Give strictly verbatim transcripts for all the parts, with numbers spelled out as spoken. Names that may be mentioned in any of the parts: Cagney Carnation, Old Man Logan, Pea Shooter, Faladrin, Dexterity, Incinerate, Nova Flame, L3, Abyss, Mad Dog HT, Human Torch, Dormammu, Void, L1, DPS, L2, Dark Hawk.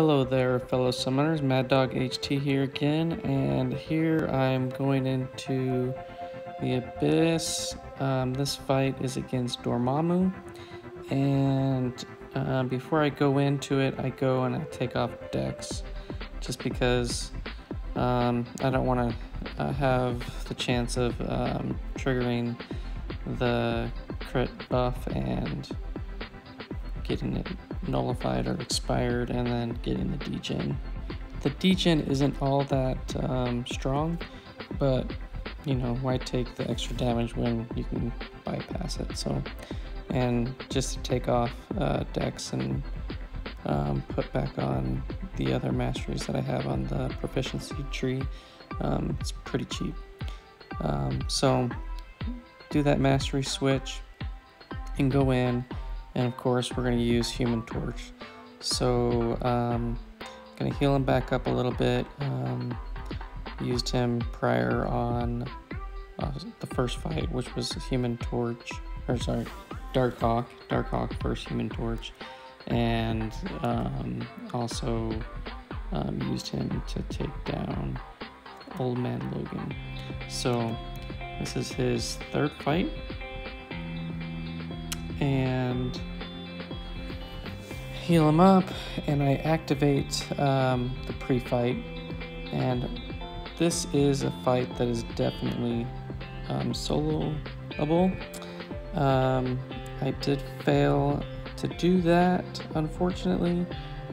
Hello there, fellow summoners. Mad Dog H T here again, and here I'm going into the Abyss. Um, this fight is against Dormammu, and uh, before I go into it, I go and I take off Dex, just because um, I don't want to uh, have the chance of um, triggering the crit buff and getting it nullified or expired and then getting the degen. The degen isn't all that um, strong, but you know, why take the extra damage when you can bypass it? So, and just to take off uh, Dex and um, put back on the other masteries that I have on the proficiency tree, um, it's pretty cheap. Um, so do that mastery switch and go in. And of course, we're going to use Human Torch. So um, going to heal him back up a little bit. Um, used him prior on uh, the first fight, which was Human Torch, or sorry, Dark Hawk. Dark Hawk first Human Torch, and um, also um, used him to take down Old Man Logan. So this is his third fight. And heal him up, and I activate um, the pre-fight, and this is a fight that is definitely um, soloable. Um, I did fail to do that, unfortunately,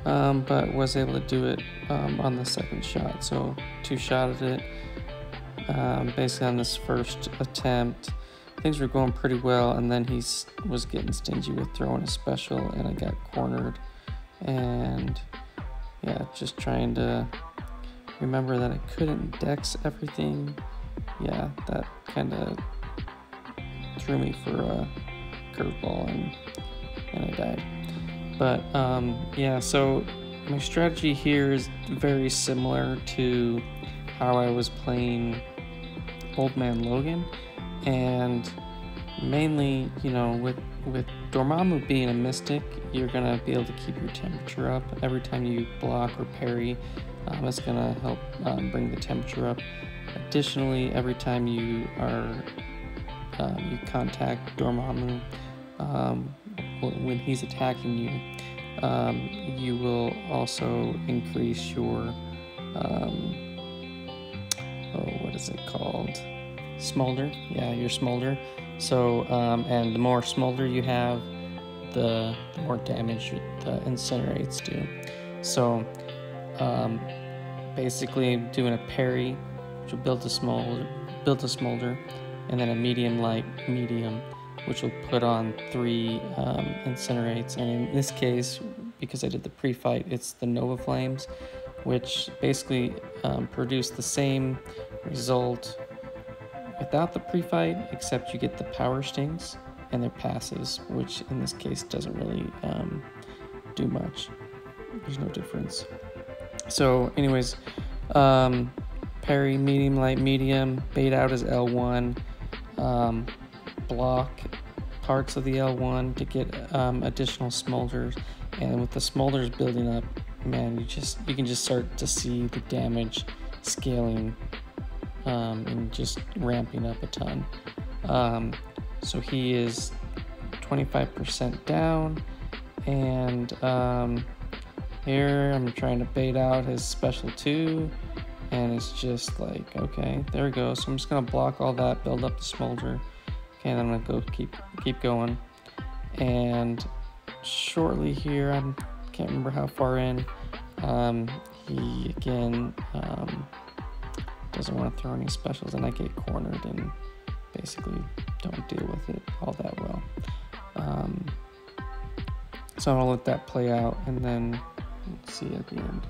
um, but was able to do it um, on the second shot, so two-shotted it um, basically on this first attempt. Things were going pretty well, and then he was getting stingy with throwing a special, and I got cornered. And yeah, just trying to remember that I couldn't dex everything. Yeah, that kind of threw me for a curveball, and, and I died. But um, yeah, so my strategy here is very similar to how I was playing Old Man Logan. And mainly, you know, with with Dormammu being a mystic, you're gonna be able to keep your temperature up. Every time you block or parry, um, it's gonna help um, bring the temperature up. Additionally, every time you are um, you contact Dormammu um, when he's attacking you, um, you will also increase your um, oh, what is it called? Smolder, yeah, your smolder. So, um, and the more smolder you have, the, the more damage the incinerates do. So, um, basically, doing a parry, which will build a smolder, build a smolder, and then a medium light medium, which will put on three um, incinerates. And in this case, because I did the pre-fight, it's the Nova Flames, which basically um, produce the same result without the pre-fight, except you get the power stings and their passes, which in this case doesn't really um, do much. There's no difference. So anyways, um, parry, medium, light, medium, bait out is L one, um, block parts of the L one to get um, additional smolders, and with the smolders building up, man, you just you can just start to see the damage scaling. Um, and just ramping up a ton. Um, so he is twenty-five percent down, and um, here I'm trying to bait out his special two, and it's just like, okay, there we go. So I'm just gonna block all that, build up the smolder. Okay, and I'm gonna go keep keep going. And shortly here, I can't remember how far in, um, he again, um, doesn't want to throw any specials, and I get cornered and basically don't deal with it all that well. Um, so I'm gonna let that play out, and then let's see at the end.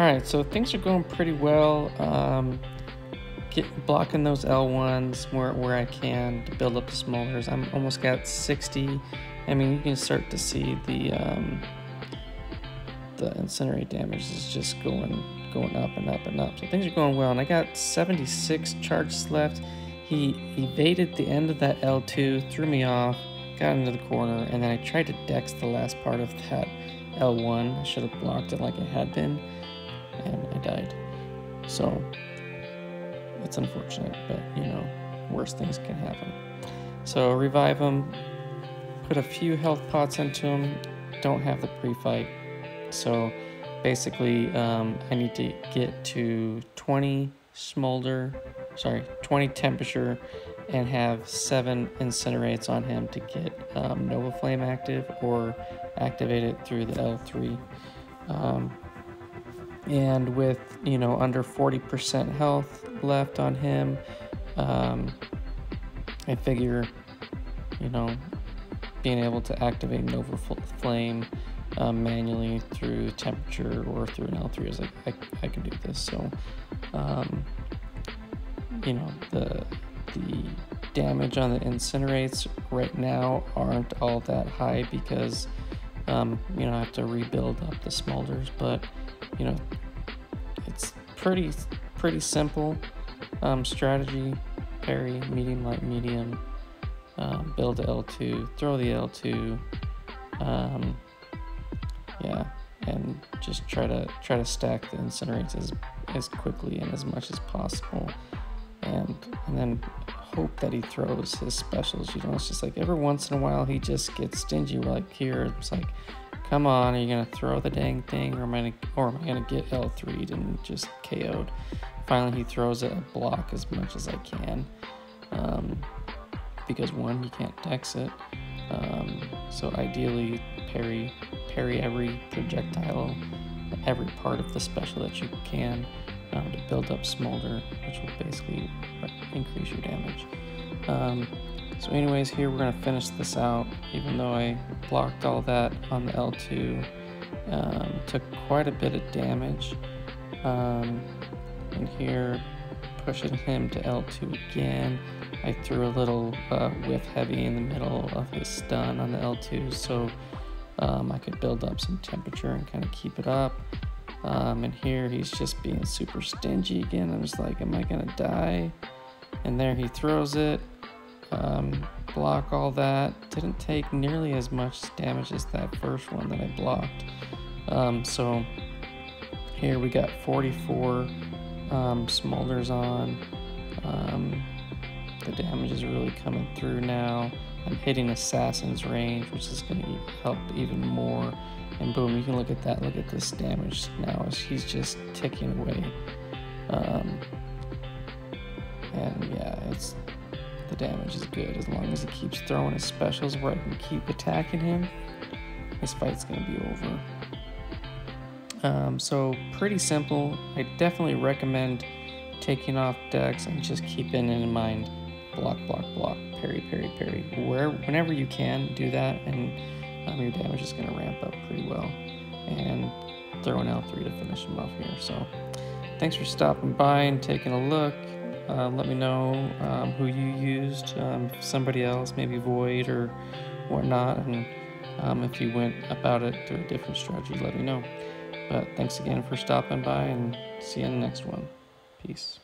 Alright, so things are going pretty well. Um, get, blocking those L ones where, where I can to build up the smolders. I'm almost got sixty. I mean, you can start to see the um, the incinerate damage is just going going up and up and up. So things are going well, and I got seventy-six charges left. He evaded the end of that L two, threw me off, got into the corner, and then I tried to dex the last part of that L one. I should have blocked it like I had been, and I died. So it's unfortunate, but you know, worse things can happen. So revive him. Put a few health pots into him. Don't have the pre-fight, so basically um, I need to get to twenty smolder, sorry, twenty temperature, and have seven incinerates on him to get um, Nova Flame active or activate it through the L three. Um, and with you know under forty percent health left on him, um, I figure you know. being able to activate Nova Flame um, manually through temperature or through an L three is like, I, I can do this. So, um, you know, the, the damage on the incinerates right now aren't all that high because, um, you know, I have to rebuild up the smolders, but, you know, it's pretty, pretty simple um, strategy. Parry, medium, light, medium. Um, build the L two, throw the L two, um, yeah, and just try to try to stack the incinerates as, as quickly and as much as possible, and and then hope that he throws his specials. You know, it's just like every once in a while he just gets stingy. We're like, here, it's like, come on, are you gonna throw the dang thing, or am I gonna, or am I gonna get L three'd and just K O'd? Finally, he throws it a block as much as I can. Um, Because one, you can't dex it, um, so ideally parry, parry every projectile, every part of the special that you can um, to build up smolder, which will basically increase your damage. Um, so anyways, here we're going to finish this out, even though I blocked all that on the L two, um, took quite a bit of damage, um, and here pushing him to L two again. I threw a little uh, whiff heavy in the middle of his stun on the L two, so um, I could build up some temperature and kind of keep it up. Um, and here he's just being super stingy again. I'm just like, am I gonna die? And there he throws it. Um, block all that. Didn't take nearly as much damage as that first one that I blocked. Um, so here we got forty-four um, smolders on. Um, The damage is really coming through now. I'm hitting Assassin's range, which is going to help even more. And boom, you can look at that. Look at this damage now. He's just ticking away. Um, and yeah, it's the damage is good as long as he keeps throwing his specials where I can keep attacking him. This fight's going to be over. Um, so pretty simple. I definitely recommend taking off decks and just keeping in mind. Block, block, block, parry, parry, parry. Where, whenever you can, do that, and um, your damage is going to ramp up pretty well. And throw an L three to finish him off here. So, thanks for stopping by and taking a look. Uh, let me know um, who you used, um, somebody else, maybe Void or whatnot. And um, if you went about it through a different strategy, let me know. But thanks again for stopping by, and see you in the next one. Peace.